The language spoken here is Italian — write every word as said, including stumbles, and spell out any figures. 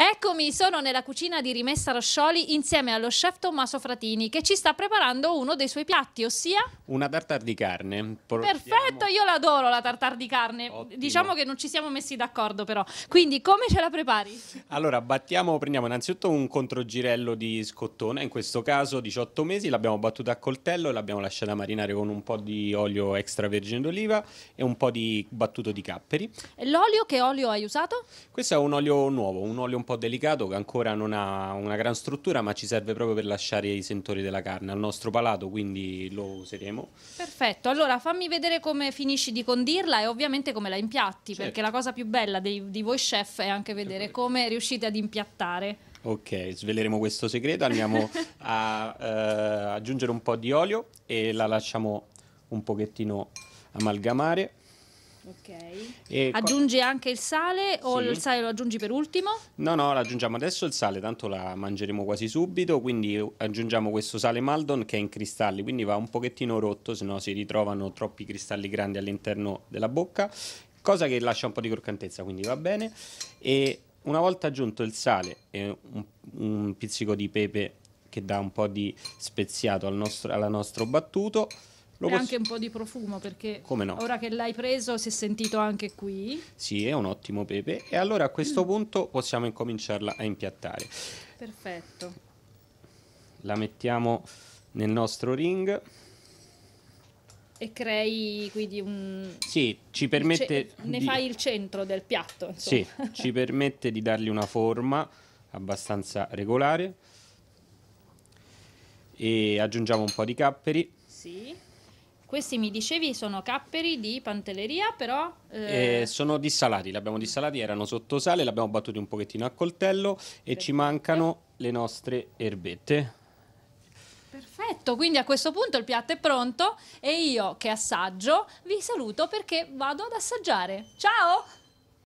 Eccomi, sono nella cucina di Rimessa Roscioli insieme allo chef Tommaso Fratini, che ci sta preparando uno dei suoi piatti, ossia una tartare di carne. Portiamo... Perfetto, io l'adoro la tartare di carne. Ottimo. Diciamo che non ci siamo messi d'accordo però. Quindi come ce la prepari? Allora, battiamo, prendiamo innanzitutto un controgirello di scottone, in questo caso diciotto mesi, l'abbiamo battuta a coltello e l'abbiamo lasciata marinare con un po' di olio extravergine d'oliva e un po' di battuto di capperi. L'olio, che olio hai usato? Questo è un olio nuovo, un olio un po' delicato che ancora non ha una gran struttura, ma ci serve proprio per lasciare i sentori della carne al nostro palato, quindi lo useremo. Perfetto, allora fammi vedere come finisci di condirla e ovviamente come la impiatti, certo, perché la cosa più bella di, di voi chef è anche vedere certo come riuscite ad impiattare. Ok, sveleremo questo segreto, andiamo a eh, aggiungere un po' di olio e la lasciamo un pochettino amalgamare. Ok. Aggiungi anche il sale o sì. Il sale lo aggiungi per ultimo? No, no, aggiungiamo adesso il sale, tanto la mangeremo quasi subito, quindi aggiungiamo questo sale Maldon che è in cristalli, quindi va un pochettino rotto, se no si ritrovano troppi cristalli grandi all'interno della bocca, cosa che lascia un po' di croccantezza, quindi va bene. E una volta aggiunto il sale e un, un pizzico di pepe che dà un po' di speziato al nostro, alla nostro battuto, e anche un po' di profumo, perché come no, ora che l'hai preso si è sentito anche qui. Sì, è un ottimo pepe. E allora a questo mm. punto possiamo incominciarla a impiattare. Perfetto. La mettiamo nel nostro ring. E crei quindi un... Sì, ci permette... Ne di... fai il centro del piatto, insomma. Sì, ci permette di dargli una forma abbastanza regolare. E aggiungiamo un po' di capperi. Sì. Questi mi dicevi sono capperi di Pantelleria, però... Eh... Eh, sono dissalati, li abbiamo dissalati, erano sotto sale, li abbiamo battuti un pochettino a coltello e ci mancano le nostre erbette. Perfetto, quindi a questo punto il piatto è pronto e io, che assaggio, vi saluto perché vado ad assaggiare. Ciao!